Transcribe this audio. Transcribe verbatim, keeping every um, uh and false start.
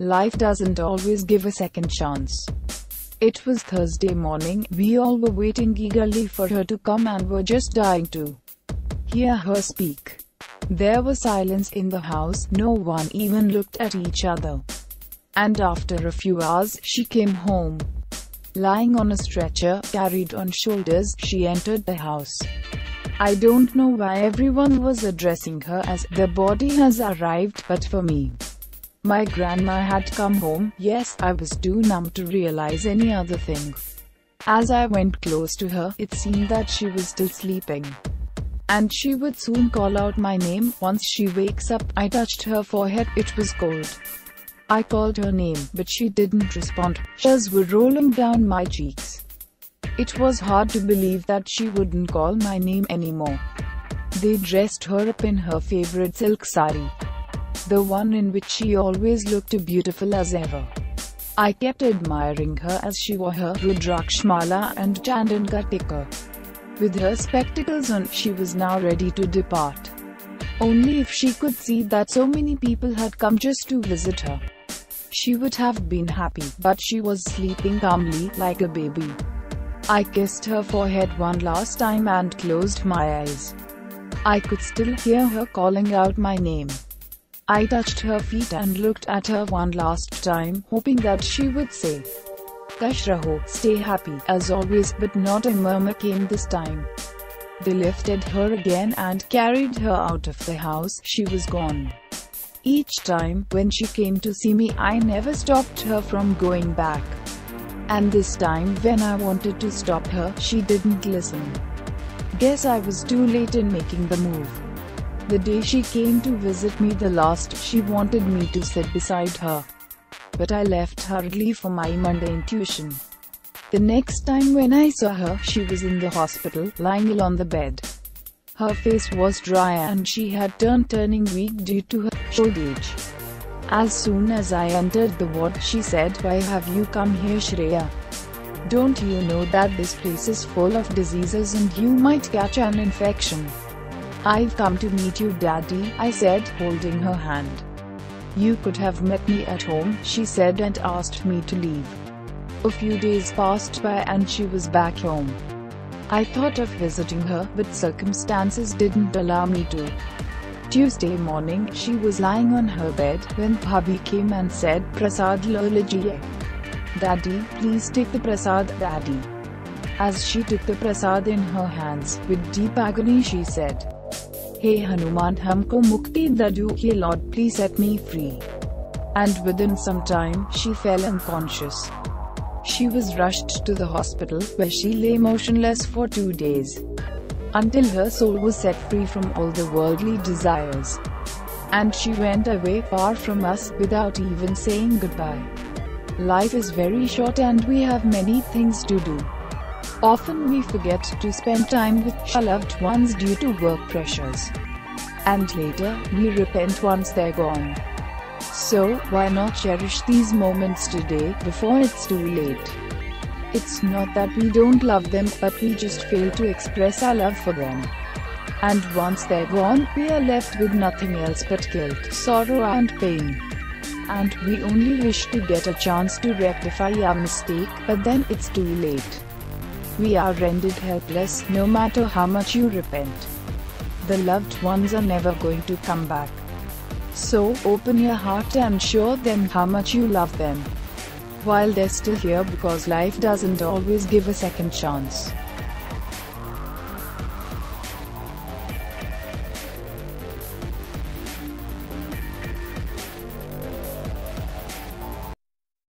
Life doesn't always give a second chance. It was Thursday morning, we all were waiting eagerly for her to come and were just dying to hear her speak. There was silence in the house, no one even looked at each other. And after a few hours, she came home. Lying on a stretcher, carried on shoulders, she entered the house. I don't know why everyone was addressing her as, "The body has arrived," but for me, my grandma had come home. Yes, I was too numb to realize any other thing. As I went close to her, it seemed that she was still sleeping, and she would soon call out my name. Once she wakes up, I touched her forehead. It was cold. I called her name, but she didn't respond. Tears were rolling down my cheeks. It was hard to believe that she wouldn't call my name anymore. They dressed her up in her favorite silk sari, the one in which she always looked beautiful as ever. I kept admiring her as she wore her Rudraksh Mala and Chandan ka tika. With her spectacles on, she was now ready to depart. Only if she could see that so many people had come just to visit her, she would have been happy, but she was sleeping calmly, like a baby. I kissed her forehead one last time and closed my eyes. I could still hear her calling out my name. I touched her feet and looked at her one last time, hoping that she would say, "Khush raho," stay happy, as always, but not a murmur came this time. They lifted her again and carried her out of the house. She was gone. Each time, when she came to see me, I never stopped her from going back. And this time, when I wanted to stop her, she didn't listen. Guess I was too late in making the move. The day she came to visit me the last, she wanted me to sit beside her, but I left hurriedly for my mundane tuition. The next time when I saw her, she was in the hospital, lying ill on the bed. Her face was dry and she had turned turning weak due to her old age. As soon as I entered the ward, she said, "Why have you come here, Shreya? Don't you know that this place is full of diseases and you might catch an infection?" "I've come to meet you, Daddy," I said, holding her hand. "You could have met me at home," she said, and asked me to leave. A few days passed by and she was back home. I thought of visiting her, but circumstances didn't allow me to. Tuesday morning, she was lying on her bed when Bhabhi came and said, "Prasad le lijiye. Daddy, please take the Prasad, Daddy." As she took the Prasad in her hands, with deep agony she said, "Hey Hanuman, humko mukti dadu, ye Lord, please set me free." And within some time, she fell unconscious. She was rushed to the hospital, where she lay motionless for two days, until her soul was set free from all the worldly desires. And she went away far from us, without even saying goodbye. Life is very short and we have many things to do. Often we forget to spend time with our loved ones due to work pressures, and later we repent once they're gone. So why not cherish these moments today before it's too late? It's not that we don't love them, but we just fail to express our love for them. And once they're gone, we are left with nothing else but guilt, sorrow and pain. And we only wish to get a chance to rectify our mistake, but then it's too late. We are rendered helpless, no matter how much you repent. The loved ones are never going to come back. So, open your heart and show them how much you love them, while they're still here, because life doesn't always give a second chance.